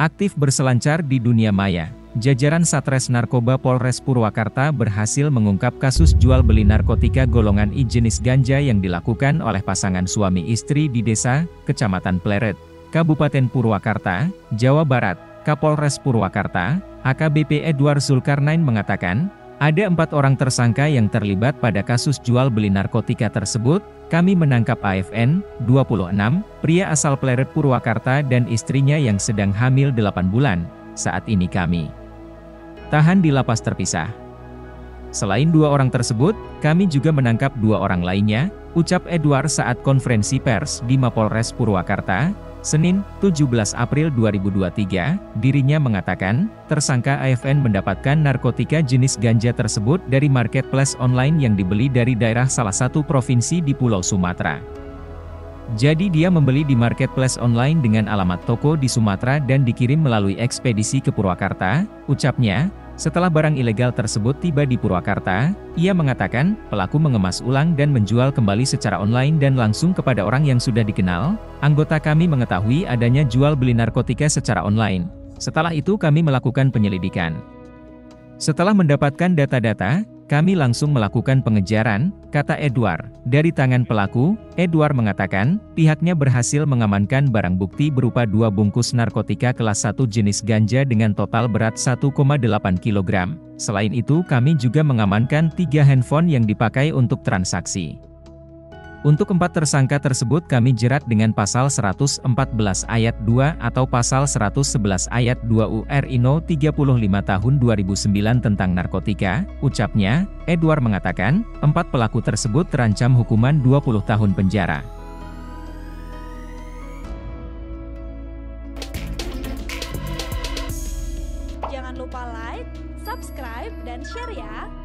Aktif berselancar di dunia maya, jajaran Satres Narkoba Polres Purwakarta berhasil mengungkap kasus jual-beli narkotika golongan I jenis ganja yang dilakukan oleh pasangan suami istri di desa, Kecamatan Pleret, Kabupaten Purwakarta, Jawa Barat. Kapolres Purwakarta, AKBP Edward Zulkarnain mengatakan, ada 4 orang tersangka yang terlibat pada kasus jual-beli narkotika tersebut. Kami menangkap AFN, 26, pria asal Pleret Purwakarta dan istrinya yang sedang hamil 8 bulan. Saat ini kami tahan di lapas terpisah. Selain 2 orang tersebut, kami juga menangkap 2 orang lainnya, ucap Edward saat konferensi pers di Mapolres Purwakarta, Senin, 17 April 2023, dirinya mengatakan, tersangka AFN mendapatkan narkotika jenis ganja tersebut dari marketplace online yang dibeli dari daerah salah satu provinsi di Pulau Sumatera. Jadi dia membeli di marketplace online dengan alamat toko di Sumatera dan dikirim melalui ekspedisi ke Purwakarta, ucapnya. Setelah barang ilegal tersebut tiba di Purwakarta, ia mengatakan, pelaku mengemas ulang dan menjual kembali secara online dan langsung kepada orang yang sudah dikenal. Anggota kami mengetahui adanya jual-beli narkotika secara online. Setelah itu kami melakukan penyelidikan. Setelah mendapatkan data-data, kami langsung melakukan pengejaran, kata Edward. Dari tangan pelaku, Edward mengatakan, pihaknya berhasil mengamankan barang bukti berupa 2 bungkus narkotika kelas 1 jenis ganja dengan total berat 1,8 kg. Selain itu, kami juga mengamankan 3 handphone yang dipakai untuk transaksi. Untuk 4 tersangka tersebut kami jerat dengan pasal 114 ayat 2 atau pasal 111 ayat 2 UU RI No 35 tahun 2009 tentang narkotika, ucapnya. Edward mengatakan, 4 pelaku tersebut terancam hukuman 20 tahun penjara. Jangan lupa like, subscribe, dan share ya!